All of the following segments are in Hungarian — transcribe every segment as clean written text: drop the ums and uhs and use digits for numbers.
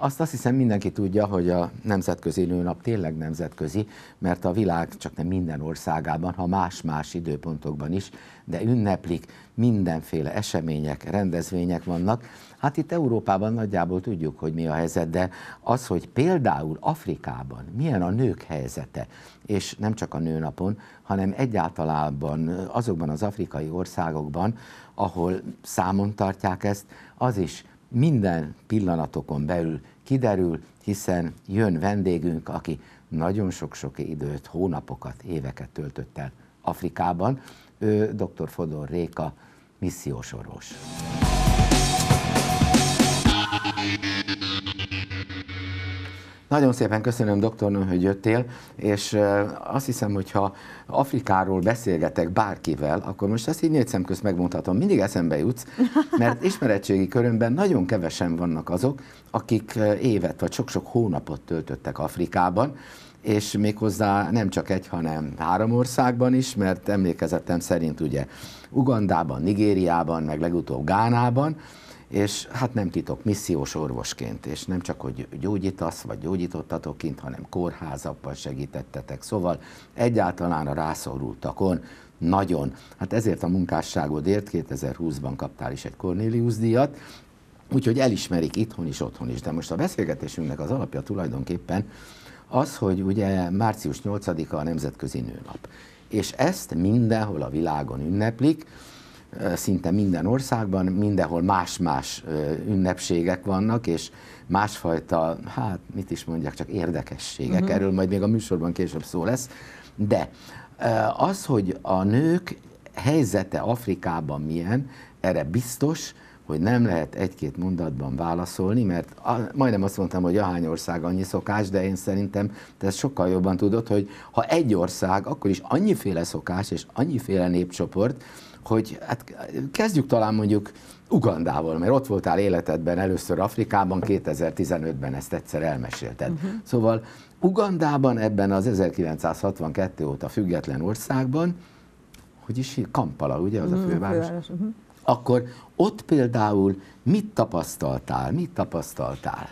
Azt hiszem mindenki tudja, hogy a Nemzetközi Nőnap tényleg nemzetközi, mert a világ csak nem minden országában, ha más-más időpontokban is, de ünneplik, mindenféle események, rendezvények vannak. Hát itt Európában nagyjából tudjuk, hogy mi a helyzet, de az, hogy például Afrikában milyen a nők helyzete, és nem csak a nőnapon, hanem egyáltalában azokban az afrikai országokban, ahol számon tartják ezt, az is minden pillanatokon belül kiderül, hiszen jön vendégünk, aki nagyon sok-sok időt, hónapokat, éveket töltött el Afrikában. Ő dr. Fodor Réka, missziós orvos. Nagyon szépen köszönöm, doktornő, hogy jöttél, és azt hiszem, hogy ha Afrikáról beszélgetek bárkivel, akkor most ezt így négy szem közt megmondhatom, mindig eszembe jutsz, mert ismeretségi körömben nagyon kevesen vannak azok, akik évet vagy sok-sok hónapot töltöttek Afrikában, és méghozzá nem csak egy, hanem három országban is, mert emlékezetem szerint ugye Ugandában, Nigériában, meg legutóbb Gánában, és hát nem titok, missziós orvosként, és nem csak, hogy gyógyítasz, vagy gyógyítottatok kint, hanem kórházakban segítettetek, szóval egyáltalán a rászorultakon nagyon. Hát ezért a munkásságodért 2020-ban kaptál is egy Cornélius-díjat, úgyhogy elismerik itthon is, otthon is. De most a beszélgetésünknek az alapja tulajdonképpen az, hogy ugye március 8-a a Nemzetközi Nőnap, és ezt mindenhol a világon ünneplik, szinte minden országban, mindenhol más-más ünnepségek vannak, és másfajta, hát mit is mondjak, csak érdekességek. Erről majd még a műsorban később szó lesz. De az, hogy a nők helyzete Afrikában milyen, erre biztos, hogy nem lehet egy-két mondatban válaszolni, mert majdnem azt mondtam, hogy ahány ország annyi szokás, de én szerintem te ezt sokkal jobban tudod, hogy ha egy ország, akkor is annyiféle szokás és annyiféle népcsoport, hogy hát kezdjük talán mondjuk Ugandával, mert ott voltál életedben először Afrikában, 2015-ben ezt egyszer elmesélted. Szóval Ugandában, ebben az 1962 óta független országban, hogy is Kampala, ugye, az a főváros? Akkor ott például mit tapasztaltál?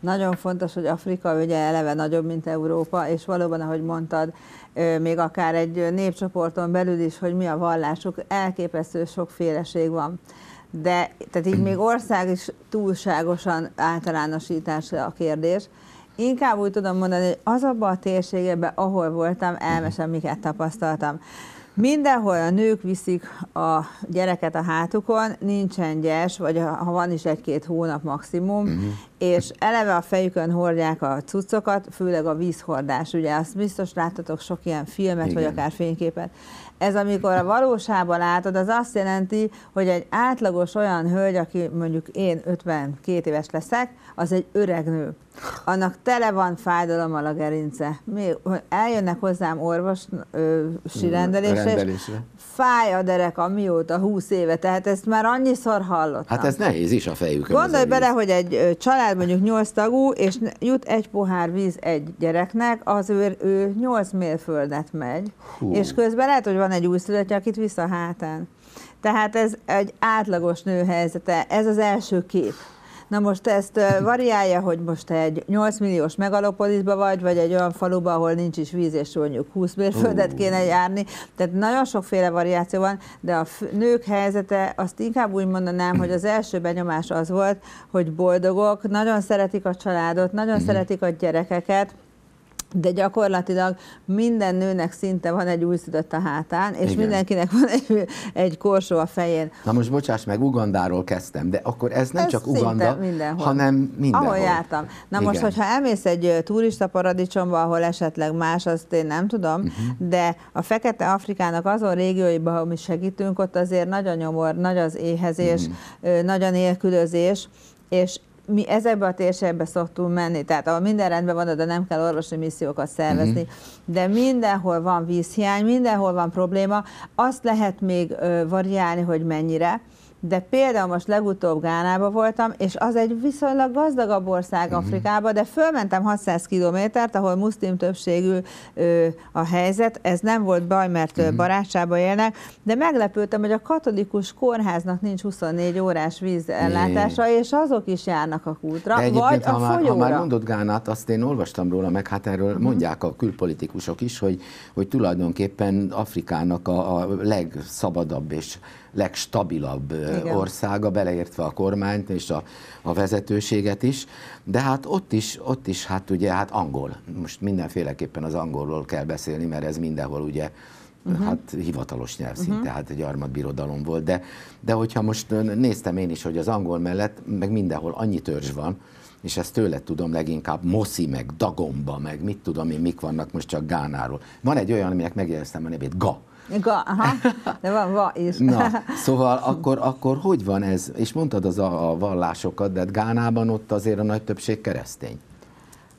Nagyon fontos, hogy Afrika ugye eleve nagyobb, mint Európa, és valóban, ahogy mondtad, még akár egy népcsoporton belül is, hogy mi a vallásuk, elképesztő sokféleség van. De tehát így még ország is túlságosan általánosítás a kérdés. Inkább úgy tudom mondani, hogy az abban a térségben, ahol voltam, elmesem, miket tapasztaltam. Mindenhol a nők viszik a gyereket a hátukon, nincsen gyers, vagy ha van is egy-két hónap maximum, és eleve a fejükön hordják a cuccokat, főleg a vízhordás, ugye azt biztos láttatok sok ilyen filmet, vagy akár fényképet. Ez amikor a valóságban látod, az azt jelenti, hogy egy átlagos olyan hölgy, aki mondjuk én 52 éves leszek, az egy öreg nő. Annak tele van fájdalommal a gerince. Eljönnek hozzám orvosi rendelésre, és fáj a derek, amióta 20 éve, tehát ezt már annyiszor hallottam. Hát ez nehéz is a fejükön. Gondolj bele, hogy egy család mondjuk 8 tagú, és jut egy pohár víz egy gyereknek, az ő 8 mérföldet megy, és közben lehet, hogy van egy újszülöttje, akit visz a hátán. Tehát ez egy átlagos nő helyzete, ez az első kép. Na most ezt variálja, hogy most egy 8 milliós megalopoliszba vagy, vagy egy olyan faluban, ahol nincs is víz, és mondjuk 20 mérföldet kéne járni. Tehát nagyon sokféle variáció van, de a nők helyzete, azt inkább úgy mondanám, hogy az első benyomás az volt, hogy boldogok, nagyon szeretik a családot, nagyon szeretik a gyerekeket, de gyakorlatilag minden nőnek szinte van egy újszülött a hátán, és mindenkinek van egy korsó a fején. Na most bocsáss meg, Ugandáról kezdtem, de akkor ez nem ez csak Uganda, mindenhol, hanem mindenhol. Ahol jártam. Na most, hogyha elmész egy turista paradicsomba, ahol esetleg más, azt én nem tudom, de a Fekete Afrikának azon régióiban, ahol mi segítünk, ott azért nagy a nyomor, nagy az éhezés, nagy a nélkülözés, és mi ezekbe a térségbe szoktunk menni, tehát ahol minden rendben van, de nem kell orvosi missziókat szervezni, de mindenhol van vízhiány, mindenhol van probléma, azt lehet még variálni, hogy mennyire, de például most legutóbb Gánában voltam, és az egy viszonylag gazdagabb ország Afrikában, de fölmentem 600 kilométert, ahol muszlim többségű a helyzet, ez nem volt baj, mert barátságban élnek, de meglepődtem, hogy a katolikus kórháznak nincs 24 órás vízellátása, és azok is járnak a kútra, vagy a folyóra. Ha már mondott Gánát, azt én olvastam róla, meg hát erről mondják a külpolitikusok is, hogy tulajdonképpen Afrikának a legszabadabb és legstabilabb országa, beleértve a kormányt és a vezetőséget is, de hát ott is hát ugye hát angol, most mindenféleképpen az angolról kell beszélni, mert ez mindenhol ugye hát hivatalos nyelv szinte, hát egy gyarmatbirodalom volt, de hogyha most néztem én is, hogy az angol mellett meg mindenhol annyi törzs van, és ezt tőled tudom leginkább, Moszi, meg Dagomba, meg mit tudom én, mik vannak most csak Gánáról. Van egy olyan, aminek megjegyeztem a nevét, Ga. Ga, aha, de van va is. Na, szóval akkor hogy van ez? És mondtad az a vallásokat, de Gánában ott azért a nagy többség keresztény.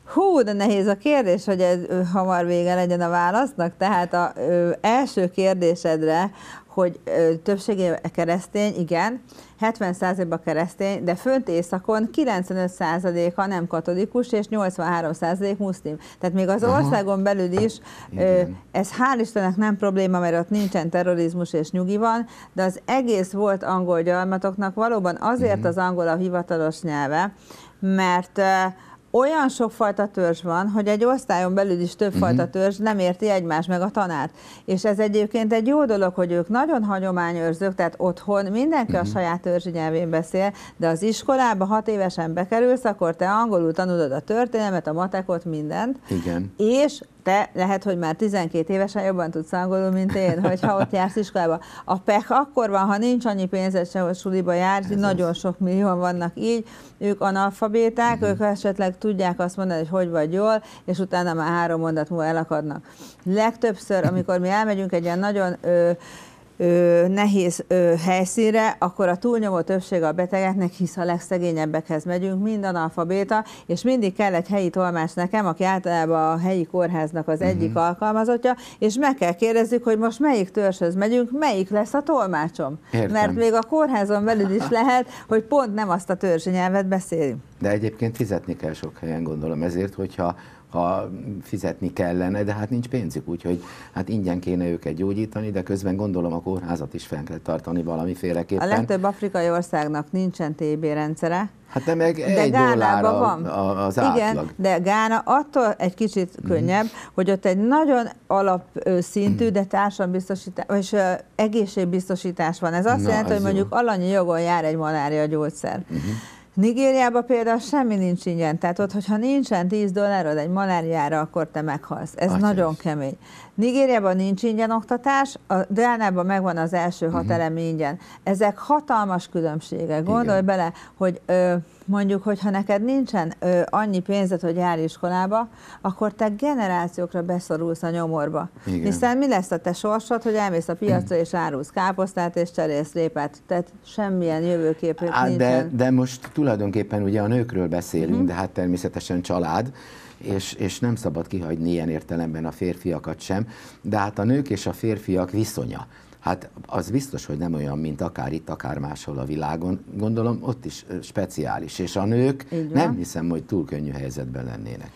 Hú, de nehéz a kérdés, hogy ez hamar vége legyen a válasznak. Tehát az első kérdésedre, hogy többsége keresztény, igen, 70%-ban keresztény, de fönt északon 95%-a nem katolikus, és 83% muszlim. Tehát még az országon belül is, ez hál' Istennek nem probléma, mert ott nincsen terrorizmus és nyugi van, de az egész volt angol gyarmatoknak valóban azért az angol a hivatalos nyelve, mert olyan sokfajta törzs van, hogy egy osztályon belül is többfajta törzs nem érti egymást meg a tanárt. És ez egyébként egy jó dolog, hogy ők nagyon hagyományőrzők, tehát otthon mindenki a saját törzsi nyelvén beszél, de az iskolába 6 évesen bekerülsz, akkor te angolul tanulod a történelmet, a matekot, mindent. Igen. És te lehet, hogy már 12 évesen jobban tudsz angolul, mint én, hogyha ott jársz iskolába. A pech akkor van, ha nincs annyi pénzed se, hogy suliba jársz, nagyon sok millióan vannak így, ők analfabéták, ők esetleg tudják azt mondani, hogy vagy jól, és utána már 3 mondat múlva elakadnak. Legtöbbször, amikor mi elmegyünk egy ilyen nagyon nehéz helyszínre, akkor a túlnyomó többség a betegeknek, hisz a legszegényebbekhez megyünk, mind analfabéta, és mindig kell egy helyi tolmács nekem, aki általában a helyi kórháznak az egyik alkalmazottja, és meg kell kérdezzük, hogy most melyik törzshöz megyünk, melyik lesz a tolmácsom. Értem. Mert még a kórházon belül is lehet, hogy pont nem azt a törzsi nyelvet beszéli. De egyébként fizetni kell sok helyen, gondolom, ezért, hogyha fizetni kellene, de hát nincs pénzük, úgyhogy hát ingyen kéne őket gyógyítani, de közben gondolom a kórházat is fenn kell tartani valamiféleképpen. A legtöbb afrikai országnak nincsen TB rendszere. Hát de meg $1 van. Az átlag. Igen, de Gána attól egy kicsit könnyebb, hogy ott egy nagyon alapszintű, de társadalombiztosítás, és egészségbiztosítás van. Ez azt jelenti, hogy mondjuk alanyi jogon jár egy malária gyógyszer. Nigériában például semmi nincs ingyen, tehát ott, hogyha nincsen $10 egy maláriára, akkor te meghalsz. Ez nagyon kemény. Nigériában nincs ingyen oktatás, a Gánában megvan az első 6 elem ingyen. Ezek hatalmas különbségek. Gondolj bele, hogy mondjuk, hogyha neked nincsen annyi pénzed, hogy járj iskolába, akkor te generációkra beszorulsz a nyomorba. Igen. Hiszen mi lesz a te sorsod, hogy elmész a piacra és árulsz káposztát és cserélsz répát? Tehát semmilyen jövőképet nincsen. De most tulajdonképpen ugye a nőkről beszélünk, de hát természetesen család, és nem szabad kihagyni ilyen értelemben a férfiakat sem, de hát a nők és a férfiak viszonya. Hát az biztos, hogy nem olyan, mint akár itt, akár máshol a világon. Gondolom ott is speciális, és a nők nem hiszem, hogy túl könnyű helyzetben lennének.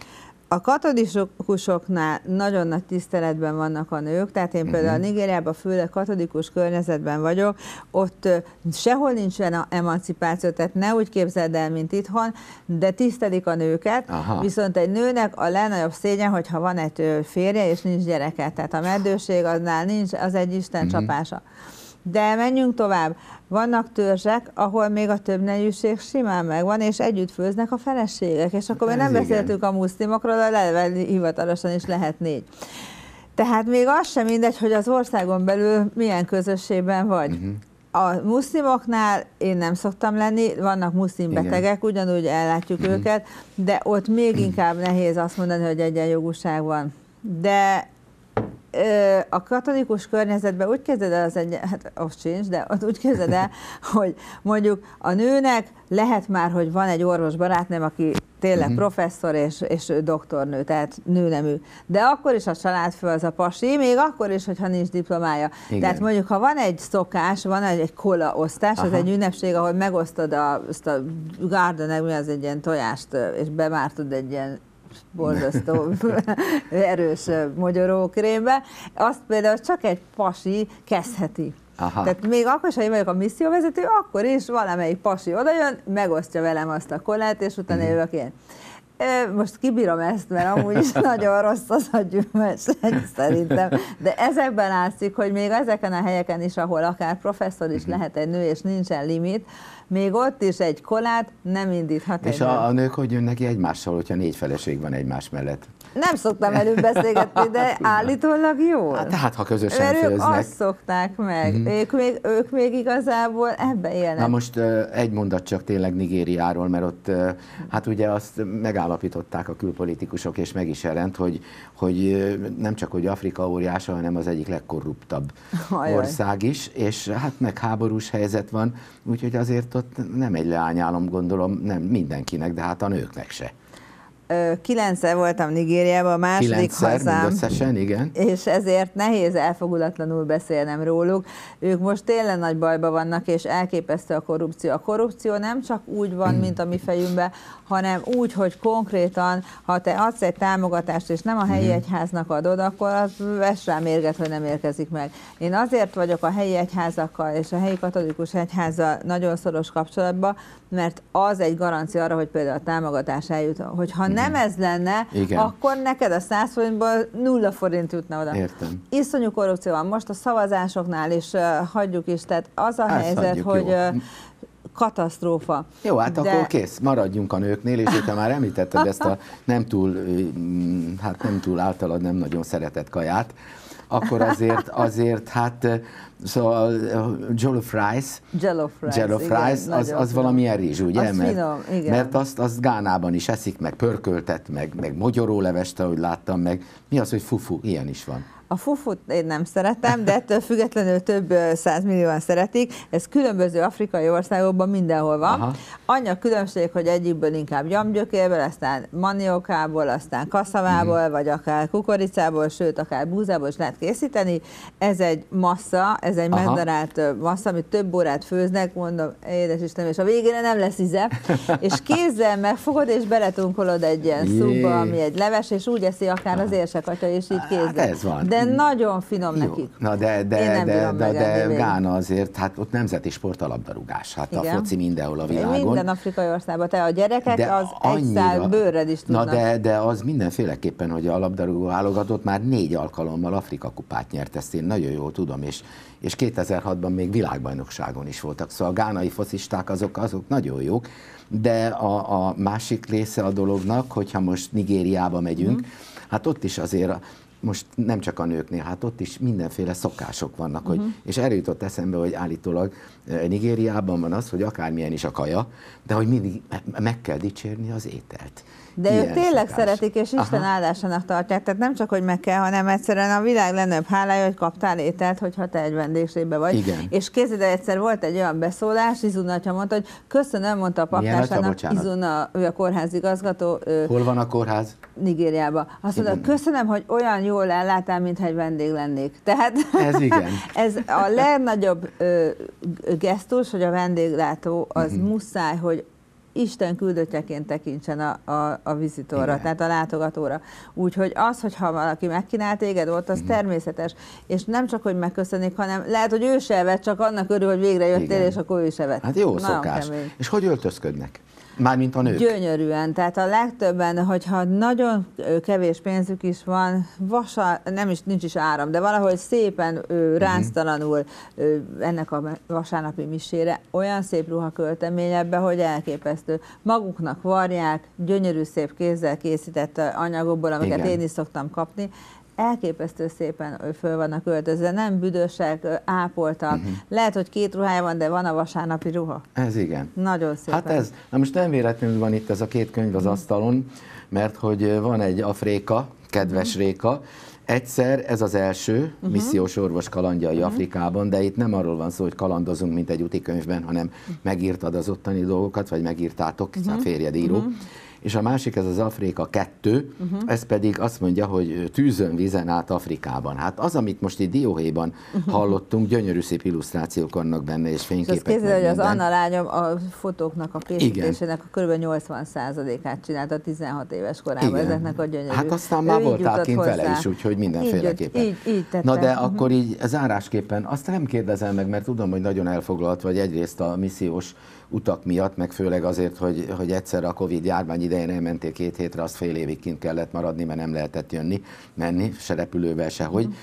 A katolikusoknál nagyon nagy tiszteletben vannak a nők, tehát én például Nigériában, főleg katolikus környezetben vagyok, ott sehol nincsen emancipáció, tehát ne úgy képzeld el, mint itthon, de tisztelik a nőket, viszont egy nőnek a legnagyobb szégyen, hogyha van egy férje és nincs gyereke, tehát a meddőség aznál nincs, az egy Isten csapása. De menjünk tovább. Vannak törzsek, ahol még a többneműség simán megvan, és együtt főznek a feleségek, és akkor nem beszéltünk a muszlimokról, a leveli hivatalosan is lehet 4. Tehát még az sem mindegy, hogy az országon belül milyen közösségben vagy. A muszlimoknál én nem szoktam lenni, vannak muszlim betegek, ugyanúgy ellátjuk őket, de ott még inkább nehéz azt mondani, hogy egyenjogúság van. De A katolikus környezetben úgy kezded el, hát az sincs, de ott úgy kezded el, hogy mondjuk a nőnek lehet már, hogy van egy orvos barátnőm, aki tényleg professzor és doktornő, tehát nőnemű. De akkor is a családfő az a pasi, még akkor is, hogyha nincs diplomája. Igen. Tehát mondjuk, ha van egy szokás, van egy kola osztás, az egy ünnepség, ahol megosztod azt a garden, az egy ilyen tojást, és bemártod egy ilyen borzasztó erős mogyorókrémbe, azt például csak egy pasi kezdheti. Aha. Tehát még akkor is, ha én vagyok a misszióvezető, akkor is valamelyik pasi odajön, megosztja velem azt a kolát, és utána jövök én. Most kibírom ezt, mert amúgy is nagyon rossz az a gyümölcs, szerintem. De ezekben látszik, hogy még ezeken a helyeken is, ahol akár professzor is lehet egy nő, és nincsen limit, még ott is egy kolát nem indíthat. És a nők hogy jönnek ki egymással, hogyha négy feleség van egymás mellett? Nem szoktam előbb beszélgetni, de állítólag jól. Hát, ha közösen főznek. Ők azt szokták meg. Ők még igazából ebbe élnek. Na most egy mondat csak tényleg Nigériáról, mert ott hát ugye azt megállapították a külpolitikusok, és meg is jelent, hogy nem csak hogy Afrika óriása, hanem az egyik legkorruptabb ország is, és hát meg háborús helyzet van, úgyhogy azért ott nem egy leányálom, gondolom, nem mindenkinek, de hát a nőknek se. 9-szer voltam Nigériában, a második hazám, összesen, igen. És ezért nehéz elfogulatlanul beszélnem róluk. Ők most tényleg nagy bajban vannak, és elképesztő a korrupció. A korrupció nem csak úgy van, mint a mi fejünkben, hanem úgy, hogy konkrétan, ha te adsz egy támogatást, és nem a helyi egyháznak adod, akkor az vesz rá mérget, hogy nem érkezik meg. Én azért vagyok a helyi egyházakkal és a helyi katolikus egyházzal nagyon szoros kapcsolatban, mert az egy garancia arra, hogy például a támogatás eljut, hogy ha nem ez lenne, igen, akkor neked a 100 forintból 0 forint jutna oda. Értem. Iszonyú korrupció van. Most a szavazásoknál is hagyjuk is, tehát az a helyzet, hogy katasztrófa. Jó, hát akkor kész, maradjunk a nőknél, és hogyha már említetted ezt a nem túl általad nem nagyon szeretett kaját, akkor azért hát szóval Jollof rice, az valamilyen rizs, ugye? Az finom, igen. Mert azt Gánában is eszik, meg pörköltet, meg mogyorólevest, ahogy láttam, meg mi az, hogy fufu, ilyen is van. A fufut én nem szeretem, de ettől függetlenül több 100 millióan szeretik. Ez különböző afrikai országokban mindenhol van. Aha. Annyi a különbség, hogy egyikből inkább gyamgyökérből, aztán maniokából, aztán kaszavából, vagy akár kukoricából, sőt, akár búzából is lehet készíteni. Ez egy massza, ez egy megdarált massza, amit több órát főznek, mondom, édes Istenem, és a végére nem lesz íze. És kézzel megfogod, és beletunkolod egy ilyen szúba, ami egy leves, és úgy eszi akár az érsekatya is így kézzel. Ez van. De nagyon finom nekik. Na de Gána azért, hát ott nemzeti sport a labdarúgás. Hát igen, a foci mindenhol a világon. Minden afrikai országban, te a gyerekek de az egy szál bőrred is tudnak. Na de az mindenféleképpen, hogy a labdarúgó válogatott már 4 alkalommal Afrika kupát nyert, ezt én nagyon jól tudom, és 2006-ban még világbajnokságon is voltak. Szóval a gánai focisták azok nagyon jók, de a másik része a dolognak, hogyha most Nigériába megyünk, hát ott is azért most nem csak a nőknél, hát ott is mindenféle szokások vannak, hogy, és eljutott eszembe, hogy állítólag Nigériában van az, hogy akármilyen is a kaja, de hogy mindig meg kell dicsérni az ételt. De ők tényleg szeretik, és Isten áldásának tartják, tehát nem csak, hogy meg kell, hanem egyszerűen a világ legnagyobb hálája, hogy kaptál ételt, hogyha te egy vendégségben vagy. Igen. És kézzed, egyszer volt egy olyan beszólás, Izuna atya mondta, hogy köszönöm, mondta a paptársának, Izuna, ő a kórházigazgató. Hol van a kórház? Nigériában. Azt mondta, köszönöm, hogy olyan jól ellátál, mintha egy vendég lennék. Tehát ez, igen. Ez a legnagyobb gesztus, hogy a vendéglátó az muszáj, hogy Isten küldöttjeként tekintsen a vizitorra, tehát a látogatóra. Úgyhogy az, hogyha valaki megkínál téged ott, az természetes. És nem csak, hogy megköszönik, hanem lehet, hogy ő se evett, csak annak örül, hogy végre jöttél, és akkor ő se evett. Hát jó szokás. Kemény. És hogy öltözködnek? Mármint a nők. Gyönyörűen, tehát a legtöbben, hogyha nagyon kevés pénzük is van, nincs is áram, de valahogy szépen ránctalanul ennek a vasárnapi misére olyan szép ruhaköltemény ebbe, hogy elképesztő. Maguknak varják, gyönyörű szép kézzel készített anyagokból, amiket én is szoktam kapni. Elképesztő szépen föl vannak öltözve, nem büdösek, ápoltak. Lehet, hogy 2 ruhája van, de van a vasárnapi ruha. Ez igen. Nagyon szép. Hát ez, na most nem véletlenül van itt ez a 2 könyv az asztalon, mert hogy van egy Afrika, kedves Réka, Egyszer, ez az első missziós orvos kalandjai Afrikában, de itt nem arról van szó, hogy kalandozunk, mint egy utikönyvben, hanem megírtad az ottani dolgokat, vagy megírtátok, a férjed író. És a másik, ez az Afrika 2, ez pedig azt mondja, hogy tűzön, vízen át Afrikában. Hát az, amit most itt dióhéjban hallottunk, gyönyörű szép illusztrációk vannak benne, és fényképek. És képzeld, hogy az Anna lányom a fotóknak a készítésének a kb. 80%-át csinálta 16 éves korában. Igen. Ezeknek a gyönyörű. Hát aztán már voltál kint vele is, úgyhogy mindenféleképpen. Így na de akkor így zárásképpen azt nem kérdezem meg, mert tudom, hogy nagyon elfoglalt vagy egyrészt a missziós utak miatt, meg főleg azért, hogy egyszer a Covid-járvány idején elmentél 2 hétre, azt fél évig kint kellett maradni, mert nem lehetett menni, se repülővel, sehogy.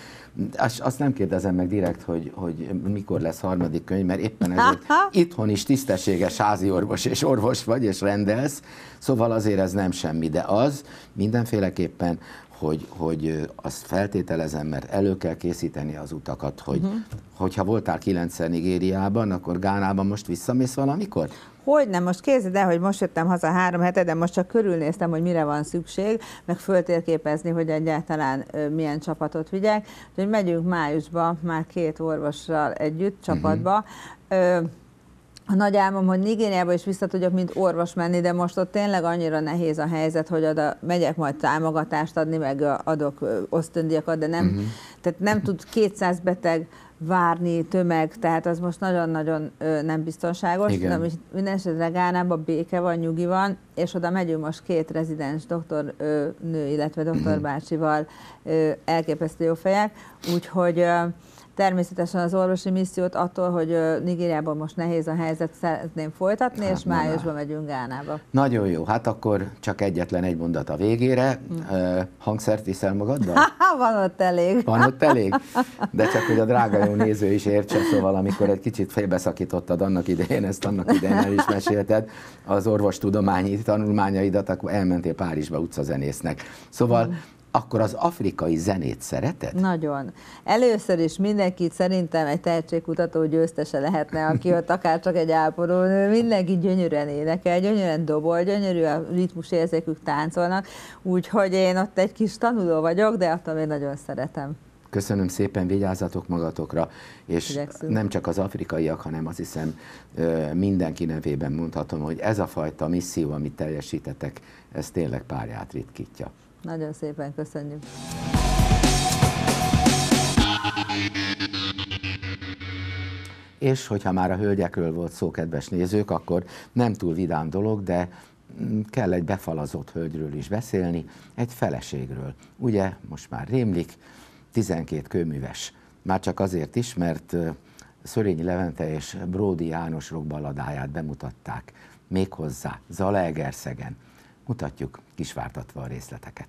Azt nem kérdezem meg direkt, hogy mikor lesz harmadik könyv, mert éppen ezért itthon is tisztességes háziorvos és orvos vagy, és rendelsz, szóval azért ez nem semmi, de az mindenféleképpen, hogy azt feltételezem, mert elő kell készíteni az utakat, hogyha voltál 9-szer Nigériában, akkor Gánában most visszamész valamikor? Hogyne, most képzeld el, hogy most jöttem haza 3 hete, de most csak körülnéztem, hogy mire van szükség, meg föltérképezni, hogy egyáltalán milyen csapatot vigyek. Úgyhogy megyünk májusba, már 2 orvossal együtt csapatba. A nagy álmom, hogy Nigériába is vissza tudjak, mint orvos menni, de most ott tényleg annyira nehéz a helyzet, hogy oda megyek majd támogatást adni, meg adok ösztöndíjakat, de nem, tehát nem tud 200 beteg várni tömeg, tehát az most nagyon-nagyon nem biztonságos. Mindenesetre Gánában béke van, nyugi van, és oda megyünk most 2 rezidens doktornő, illetve doktorbácsival, elképesztő jó fejek, úgyhogy... Természetesen az orvosi missziót attól, hogy Nigériában most nehéz a helyzet, szeretném folytatni, és májusban megyünk Gánába. Nagyon jó, hát akkor csak egyetlen egy mondat a végére. Hangszert viszel magaddal? Van ott elég. Van ott elég? De csak, hogy a drága jó néző is értse, szóval amikor egy kicsit félbeszakítottad annak idején, ezt annak idején el is mesélted, az orvostudományi tanulmányaidat, akkor elmentél Párizsba utcazenésznek. Szóval... Akkor az afrikai zenét szereted? Nagyon. Először is mindenki szerintem egy tehetségkutató győztese lehetne, aki ott akár csak egy ápolónő, mindenki gyönyörűen énekel, gyönyörűen dobol, gyönyörű a ritmusérzékük, táncolnak, úgyhogy én ott egy kis tanuló vagyok, de attól én nagyon szeretem. Köszönöm szépen, vigyázzatok magatokra, és nem csak az afrikaiak, hanem azt hiszem mindenki nevében mondhatom, hogy ez a fajta misszió, amit teljesítetek, ez tényleg párját ritkítja. Nagyon szépen köszönjük! És hogyha már a hölgyekről volt szó, kedves nézők, akkor nem túl vidám dolog, de kell egy befalazott hölgyről is beszélni, egy feleségről. Ugye, most már rémlik, 12 kőműves. Már csak azért is, mert Szörényi Levente és Bródi János rockballadáját bemutatták, méghozzá Zalaegerszegen. Mutatjuk, kisvártatva a részleteket.